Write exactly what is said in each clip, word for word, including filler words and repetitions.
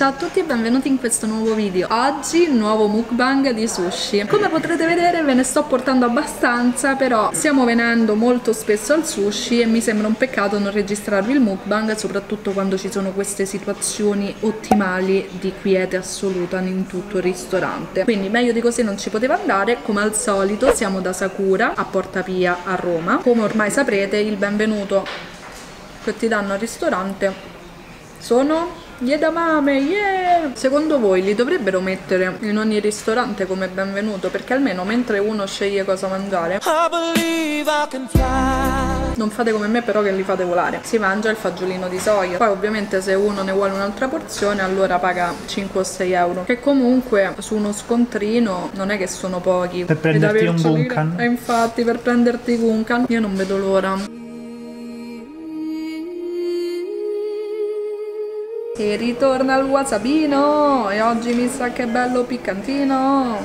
Ciao a tutti e benvenuti in questo nuovo video. Oggi nuovo mukbang di sushi. Come potrete vedere ve ne sto portando abbastanza, però stiamo venendo molto spesso al sushi e mi sembra un peccato non registrarvi il mukbang, soprattutto quando ci sono queste situazioni ottimali di quiete assoluta in tutto il ristorante. Quindi meglio di così non ci poteva andare. Come al solito siamo da Sakura a Porta Pia a Roma. Come ormai saprete, il benvenuto che ti danno al ristorante sono gli edamame, yeah! Secondo voi li dovrebbero mettere in ogni ristorante come benvenuto? Perché almeno mentre uno sceglie cosa mangiare, non fate come me però che li fate volare. Si mangia il fagiolino di soia. Poi ovviamente se uno ne vuole un'altra porzione allora paga cinque o sei euro, che comunque su uno scontrino non è che sono pochi. Per prenderti un gunkan. E infatti per prenderti gunkan io non vedo l'ora. E ritorna il wasabino, e oggi mi sa che è bello piccantino.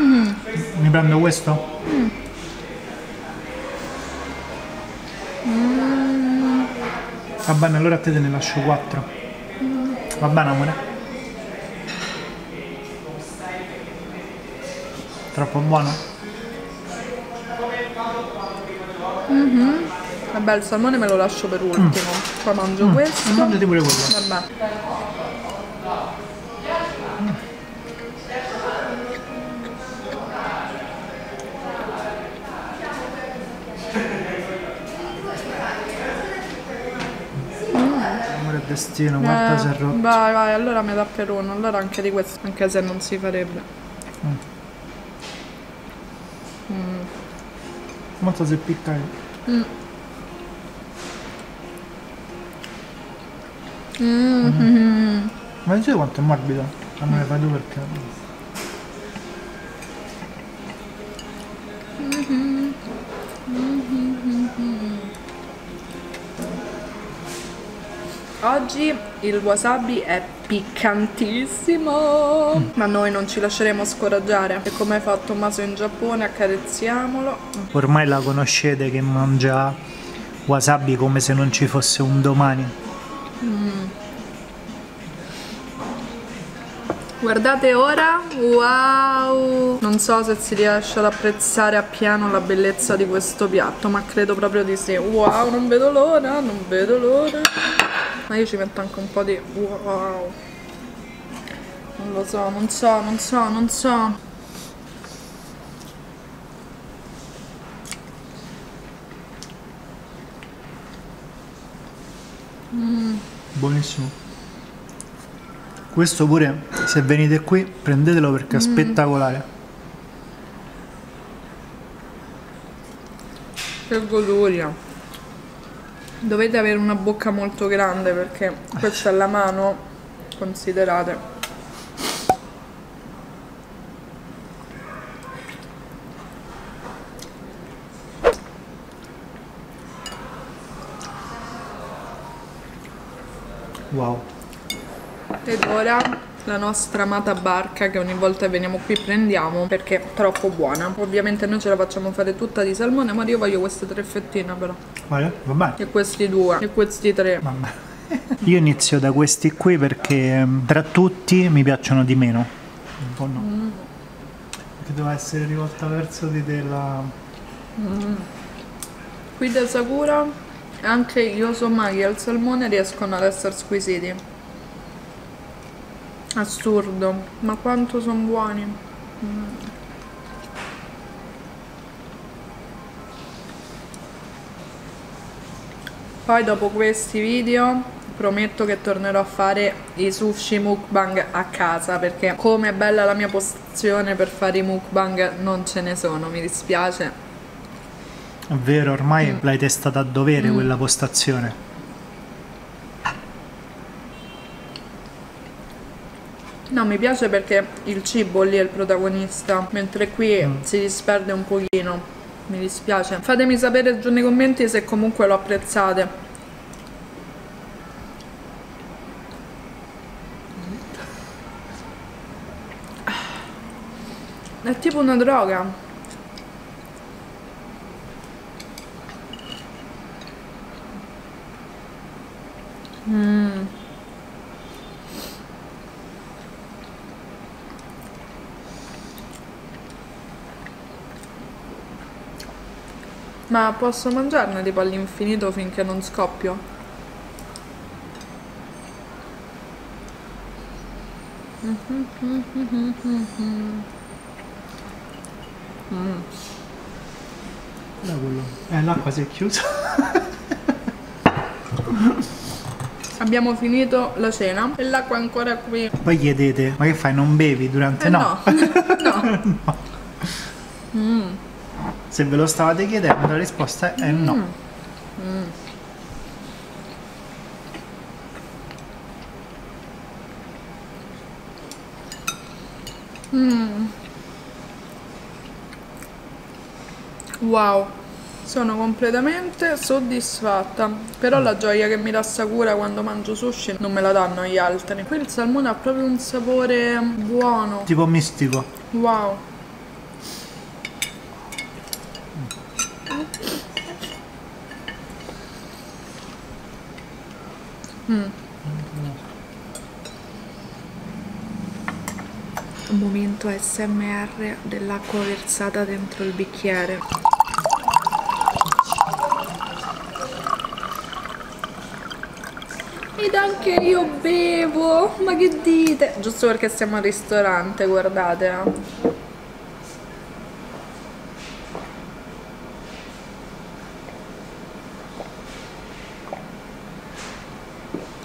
Mm. Mi prendo questo? Mm. Mm. Va bene, allora a te te ne lascio quattro. Mm. Va bene, amore? Troppo buono? Mm-hmm. Vabbè, il salmone me lo lascio per ultimo. Mm. Poi mangio mm. questo. Mangiati pure quello. Vabbè. Mm. Amore, destino, guarda eh, se è rotto. Vai, vai, allora me dà per uno. Allora anche di questo, anche se non si farebbe. Mm. Mm. Molto si picca. Mm. Mm-hmm. Ma dici quanto è morbido? A me ne fai due perché... Mm-hmm. Mm-hmm. Oggi il wasabi è piccantissimo, mm. ma noi non ci lasceremo scoraggiare. E come fa Tommaso in Giappone, accarezziamolo. Ormai la conoscete che mangia wasabi come se non ci fosse un domani. Mm. Guardate ora, wow! Non so se si riesce ad apprezzare appieno la bellezza di questo piatto, ma credo proprio di sì. Wow, non vedo l'ora, non vedo l'ora. Ma io ci metto anche un po' di wow. Non lo so, non so, non so, non so. Mm. Buonissimo. Questo pure, se venite qui, prendetelo perché è mm. spettacolare. Che goduria. Dovete avere una bocca molto grande perché questa è la mano, considerate. Wow. Ed ora la nostra amata barca che ogni volta che veniamo qui prendiamo perché è troppo buona. Ovviamente noi ce la facciamo fare tutta di salmone, ma io voglio queste tre fettine però. Vale, va bene. E questi due, e questi tre. Mamma. Io inizio da questi qui perché tra tutti mi piacciono di meno. Un po' no. Mm. Perché doveva essere rivolta verso di te la... Mm. Qui da Sakura... Anche gli osomaki al salmone riescono ad essere squisiti. Assurdo, ma quanto sono buoni. Mm. Poi dopo questi video prometto che tornerò a fare i sushi mukbang a casa, perché come è bella la mia postazione per fare i mukbang non ce ne sono, mi dispiace. È vero, ormai mm. l'hai testata a dovere mm. quella postazione. No, mi piace perché il cibo lì è il protagonista, mentre qui mm. si disperde un pochino, mi dispiace. Fatemi sapere giù nei commenti se comunque lo apprezzate. È tipo una droga. Mm. Ma posso mangiarne tipo all'infinito finché non scoppio? Mm. Da quello. Eh, l'acqua si è chiusa. Abbiamo finito la cena e l'acqua è ancora qui. Poi chiedete, ma che fai, non bevi durante... Eh, no. No. No. Mm. Se ve lo stavate chiedendo, la risposta è mm. no. Mm. Mm. Wow, sono completamente soddisfatta. Però la gioia che mi dà Sakura quando mangio sushi non me la danno gli altri. Qui il salmone ha proprio un sapore buono, tipo mistico. Wow. Mm. Un momento A S M R dell'acqua versata dentro il bicchiere. Ed anche io bevo, ma che dite? Giusto perché siamo al ristorante, guardatela.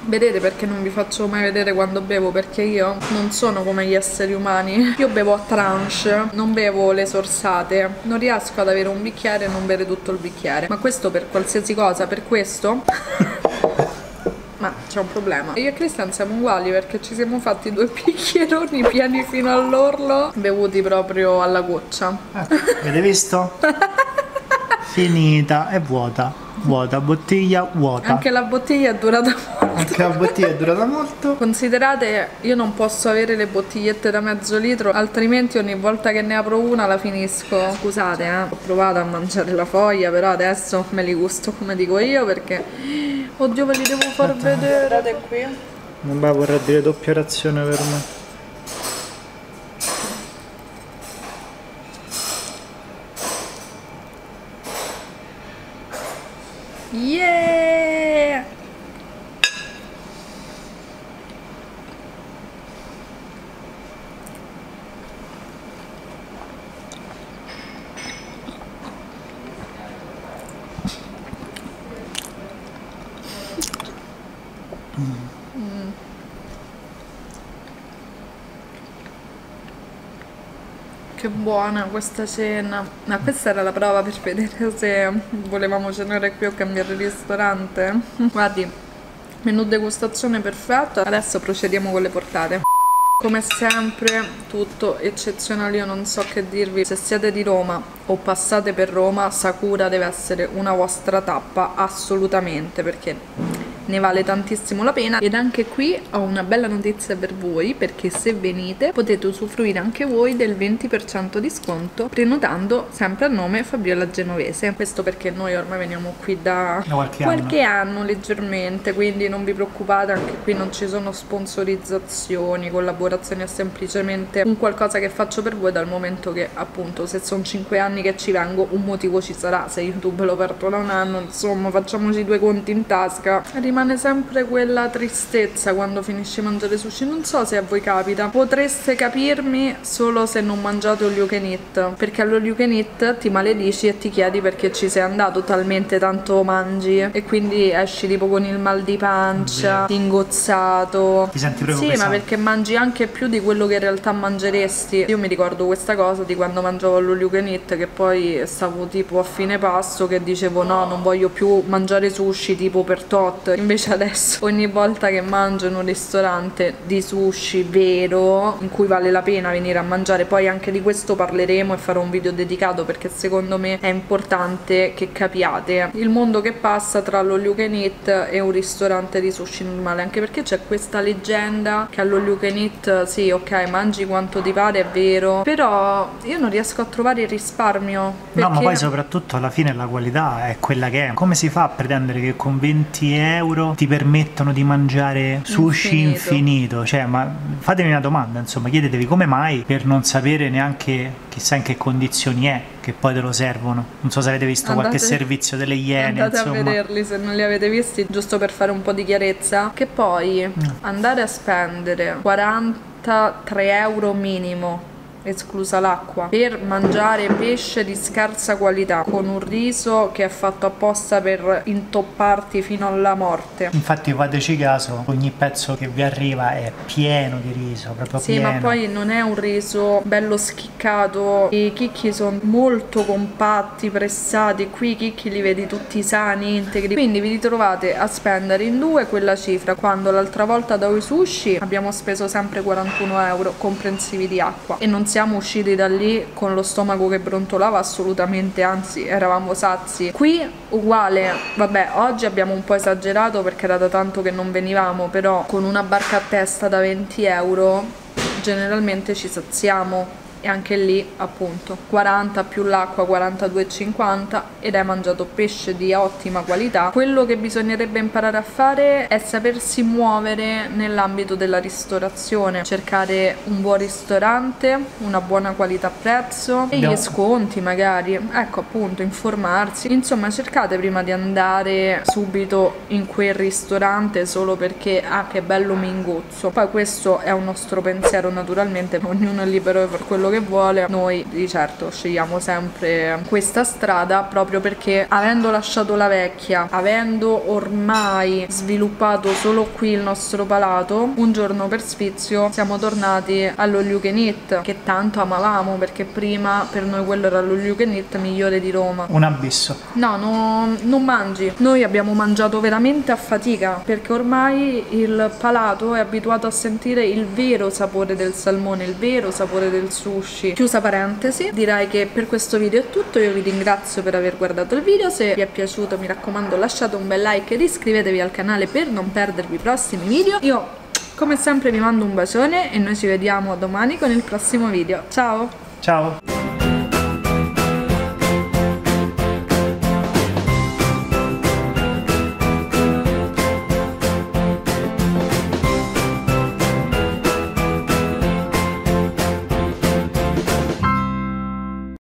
Vedete perché non vi faccio mai vedere quando bevo? Perché io non sono come gli esseri umani. Io bevo a tranche, non bevo le sorsate. Non riesco ad avere un bicchiere e non bere tutto il bicchiere. Ma questo per qualsiasi cosa, per questo... Ma c'è un problema. Io e Christian siamo uguali perché ci siamo fatti due bicchieroni pieni fino all'orlo, bevuti proprio alla goccia. Ecco, avete visto? Finita, è vuota. Vuota, bottiglia vuota. Anche la bottiglia è durata molto. Anche la bottiglia è durata molto. Considerate, io non posso avere le bottigliette da mezzo litro, altrimenti ogni volta che ne apro una la finisco. Scusate, eh, ho provato a mangiare la foglia, però adesso me li gusto come dico io perché... Oddio, ve li devo far Atta. vedere. Guardate qui. Non va, vorrà dire doppia razione per me. Yeah! Mm. Mm. Che buona questa cena. Ma questa era la prova per vedere se volevamo cenare qui o cambiare ristorante. Guardi, menù degustazione perfetto. Adesso procediamo con le portate. Come sempre tutto eccezionale, io non so che dirvi. Se siete di Roma o passate per Roma, Sakura deve essere una vostra tappa assolutamente, perché ne vale tantissimo la pena. Ed anche qui ho una bella notizia per voi, perché se venite potete usufruire anche voi del venti per cento di sconto prenotando sempre a nome Fabiola Genovese. Questo perché noi ormai veniamo qui da qualche, qualche anno. anno leggermente, quindi non vi preoccupate, anche qui non ci sono sponsorizzazioni, collaborazioni, è semplicemente un qualcosa che faccio per voi, dal momento che appunto, se sono cinque anni che ci vengo, un motivo ci sarà. Se YouTube lo parto da un anno, insomma, facciamoci due conti in tasca. Rimane sempre quella tristezza quando finisci a mangiare sushi. Non so se a voi capita. Potreste capirmi solo se non mangiate all you can eat, perché allo you can eat ti maledici e ti chiedi perché ci sei andato, talmente tanto mangi, e quindi esci tipo con il mal di pancia, ti ingozzato, ti senti proprio... Sì, pesante. Ma perché mangi anche più di quello che in realtà mangeresti. Io mi ricordo questa cosa di quando mangiavo allo you can eat, che poi stavo tipo a fine pasto che dicevo no, non voglio più mangiare sushi tipo per tot. Invece adesso ogni volta che mangio in un ristorante di sushi vero, in cui vale la pena venire a mangiare, poi anche di questo parleremo e farò un video dedicato, perché secondo me è importante che capiate il mondo che passa tra l'all you can eat e un ristorante di sushi normale, anche perché c'è questa leggenda che all'all you can eat, sì ok, mangi quanto ti pare, è vero, però io non riesco a trovare il risparmio, perché... No, ma poi soprattutto alla fine la qualità è quella che è. Come si fa a pretendere che con venti euro euro ti permettono di mangiare sushi infinito, infinito. Cioè, ma fatemi una domanda, insomma, chiedetevi come mai, per non sapere neanche chissà in che condizioni è, che poi te lo servono. Non so se avete visto andate, qualche servizio delle Iene, andate insomma a vederli se non li avete visti, giusto per fare un po' di chiarezza, che poi mm. andare a spendere quarantatré euro minimo esclusa l'acqua per mangiare pesce di scarsa qualità con un riso che è fatto apposta per intopparti fino alla morte. Infatti fateci caso, ogni pezzo che vi arriva è pieno di riso, proprio sì, pieno. Sì, ma poi non è un riso bello schiccato, i chicchi sono molto compatti, pressati, qui i chicchi li vedi tutti sani, integri, quindi vi ritrovate a spendere in due quella cifra, quando l'altra volta da Yousushi abbiamo speso sempre quarantuno euro comprensivi di acqua e non siamo usciti da lì con lo stomaco che brontolava assolutamente, anzi eravamo sazi. Qui uguale, vabbè, oggi abbiamo un po' esagerato perché era da tanto che non venivamo, però con una barca a testa da venti euro generalmente ci saziamo, e anche lì appunto quaranta più l'acqua, quarantadue e cinquanta, ed hai mangiato pesce di ottima qualità. Quello che bisognerebbe imparare a fare è sapersi muovere nell'ambito della ristorazione, cercare un buon ristorante, una buona qualità prezzo e gli sconti magari, ecco appunto, informarsi, insomma cercate prima di andare subito in quel ristorante solo perché ah che bello mi ingozzo. Poi questo è un nostro pensiero naturalmente, ognuno è libero per quello che che vuole. Noi di certo scegliamo sempre questa strada proprio perché, avendo lasciato la vecchia, avendo ormai sviluppato solo qui il nostro palato, un giorno per sfizio siamo tornati all'all you can eat che tanto amavamo, perché prima per noi quello era l'all you can eat migliore di Roma, un abisso. No, no, non mangi, noi abbiamo mangiato veramente a fatica perché ormai il palato è abituato a sentire il vero sapore del salmone, il vero sapore del sushi. Chiusa parentesi, direi che per questo video è tutto, io vi ringrazio per aver guardato il video, se vi è piaciuto mi raccomando lasciate un bel like ed iscrivetevi al canale per non perdervi i prossimi video. Io come sempre vi mando un bacione e noi ci vediamo domani con il prossimo video, ciao! Ciao!